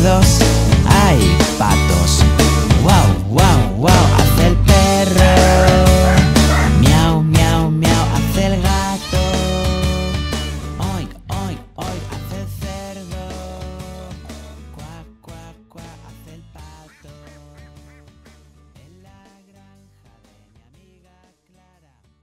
get lost.